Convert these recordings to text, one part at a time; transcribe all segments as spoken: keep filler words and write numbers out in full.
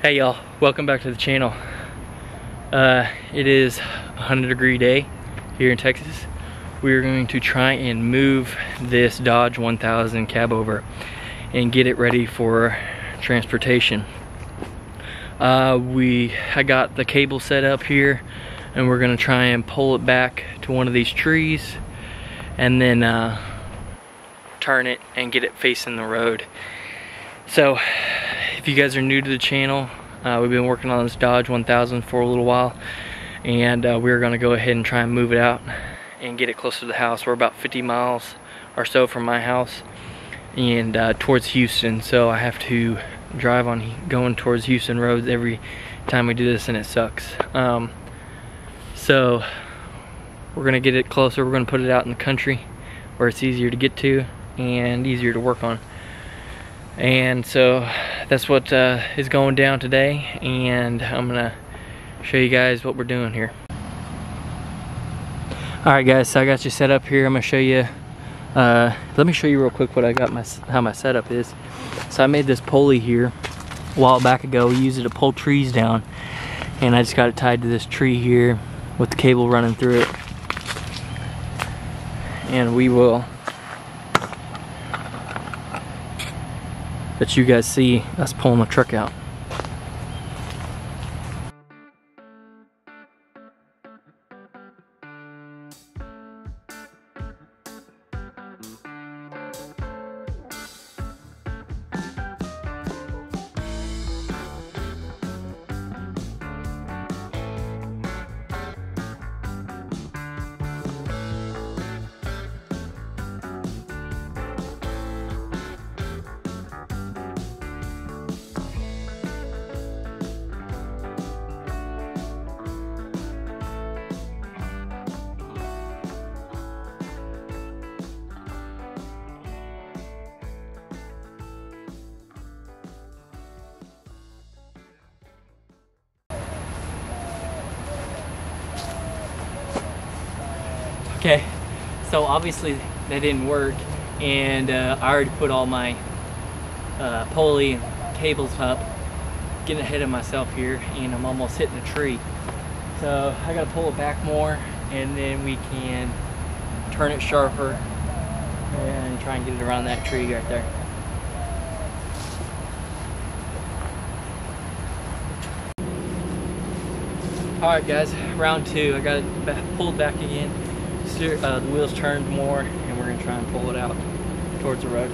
Hey y'all, welcome back to the channel. Uh, it is a hundred degree day here in Texas. We are going to try and move this Dodge one thousand cab over and get it ready for transportation. Uh, we I got the cable set up here, and we're gonna try and pull it back to one of these trees and then uh, turn it and get it facing the road. So if you guys are new to the channel, uh, we've been working on this Dodge one thousand for a little while, and uh, we're gonna go ahead and try and move it out and get it closer to the house. We're about fifty miles or so from my house and uh, towards Houston, so I have to drive on going towards Houston roads every time we do this, and it sucks. Um, so we're gonna get it closer. We're gonna put it out in the country where it's easier to get to and easier to work on. And so that's what uh, is going down today, and I'm gonna show you guys what we're doing here. All right guys, so I got you set up here. I'm gonna show you uh, let me show you real quick what I got my how my setup is. So I made this pulley here a while back ago. We used it to pull trees down, and I just got it tied to this tree here with the cable running through it. And we will let you guys see us pulling the truck out. Okay, so obviously that didn't work, and uh, I already put all my uh, pulley and cables up. Getting ahead of myself here, and I'm almost hitting a tree. So I gotta pull it back more, and then we can turn it sharper and try and get it around that tree right there. All right guys, round two. I got it back, pulled back again. Uh, the wheels turned more, and we're gonna try and pull it out towards the road.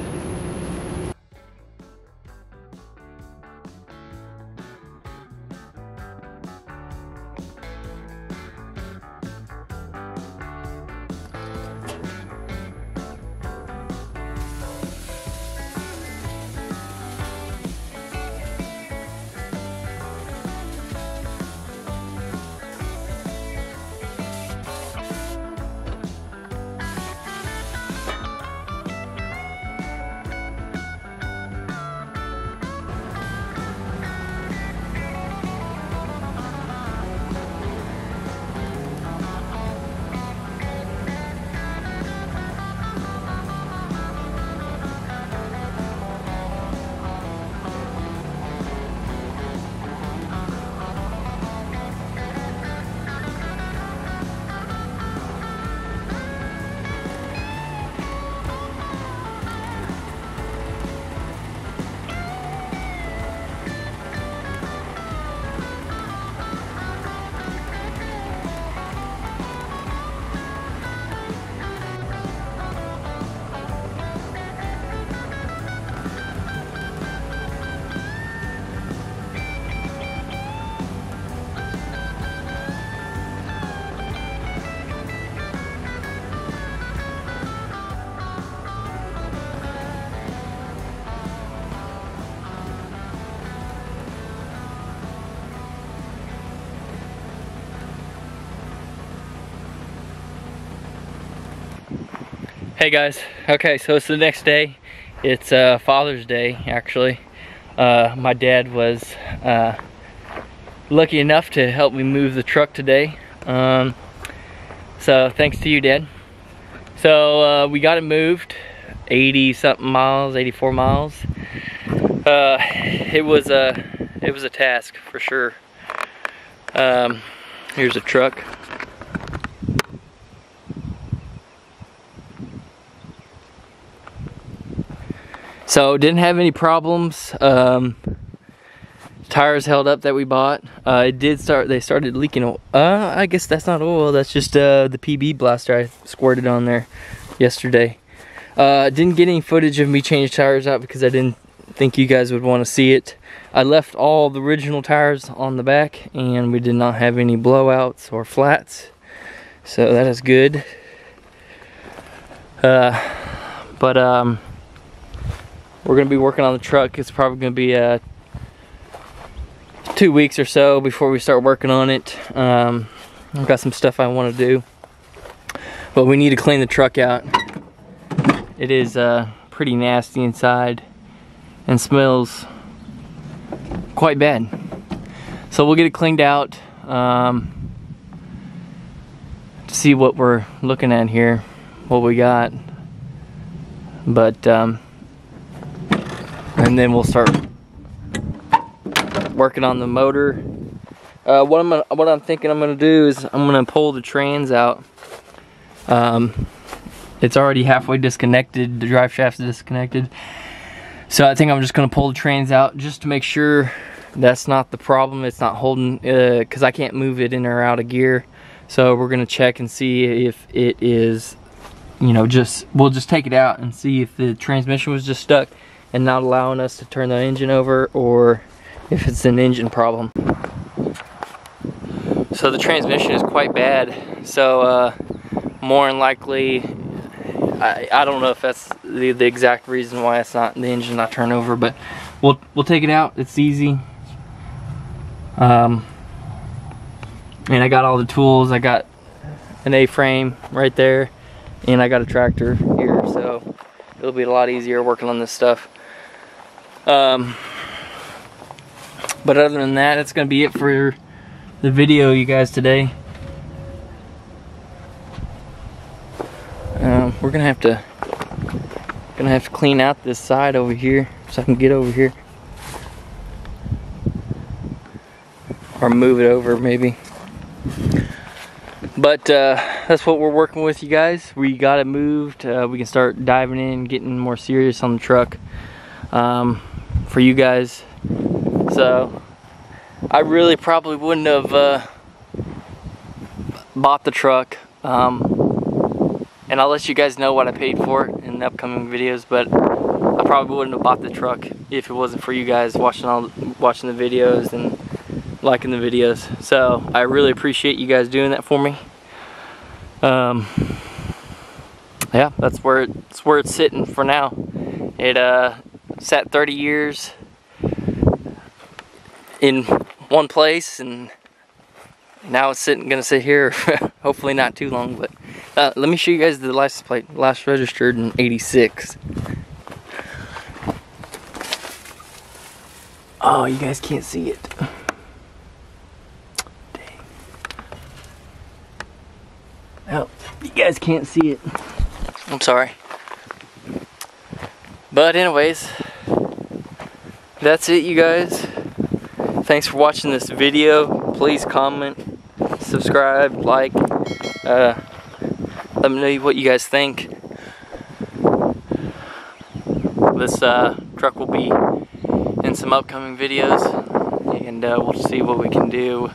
Hey guys, okay, so it's the next day. It's uh, Father's Day, actually. Uh, my dad was uh, lucky enough to help me move the truck today. Um, so thanks to you, Dad. So uh, we got it moved, eighty something miles, eighty-four miles. Uh, it was a, it was a task for sure. Um, here's a truck. So didn't have any problems. Um, tires held up that we bought. Uh, it did start, they started leaking oil. Uh, I guess that's not oil, that's just uh, the P B blaster I squirted on there yesterday. Uh, didn't get any footage of me changing tires out because I didn't think you guys would want to see it. I left all the original tires on the back and we did not have any blowouts or flats. So that is good. Uh, but um, we're gonna be working on the truck. It's probably gonna be a two weeks or so before we start working on it. um, I've got some stuff I want to do, but we need to clean the truck out. It is uh, pretty nasty inside and smells quite bad, so we'll get it cleaned out um, to see what we're looking at here, what we got, but um, and then we'll start working on the motor. Uh, what I'm gonna, what I'm thinking I'm gonna do is I'm gonna pull the trans out. Um, it's already halfway disconnected. The drive shaft's disconnected, so I think I'm just gonna pull the trans out just to make sure that's not the problem. It's not holding because uh, I can't move it in or out of gear. So we're gonna check and see if it is. You know, just we'll just take it out and see if the transmission was just stuck and not allowing us to turn the engine over, or if it's an engine problem. So the transmission is quite bad, so uh, more than likely, I, I don't know if that's the, the exact reason why it's not the engine not turned over, but we'll we'll take it out. It's easy. Um, and I got all the tools. I got an A-frame right there, and I got a tractor here, so it'll be a lot easier working on this stuff. Um, But other than that, that's going to be it for the video, you guys, today. Um, we're gonna have to gonna have to clean out this side over here so I can get over here, or move it over maybe. But uh, that's what we're working with, you guys. We got it moved. Uh, we can start diving in, getting more serious on the truck um, for you guys. So I really probably wouldn't have uh, bought the truck, um, and I'll let you guys know what I paid for it in the upcoming videos, but I probably wouldn't have bought the truck if it wasn't for you guys watching all watching the videos and liking the videos. So I really appreciate you guys doing that for me. Um, yeah, that's where it, that's where it's sitting for now. It uh, sat thirty years in one place, and now it's sitting gonna sit here hopefully not too long. But uh, let me show you guys the license plate. Last registered in eighty-six. Oh, you guys can't see it. Dang. Oh, you guys can't see it. I'm sorry. But anyways, that's it, you guys. Thanks for watching this video. Please comment, subscribe, like, uh, let me know what you guys think. This uh, truck will be in some upcoming videos, and uh, we'll see what we can do.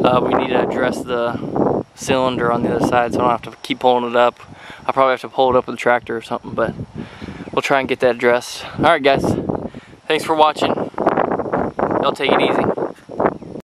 Uh, we need to address the cylinder on the other side so I don't have to keep pulling it up. I'll probably have to pull it up with a tractor or something, but we'll try and get that addressed. Alright guys, thanks for watching. Y'all take it easy.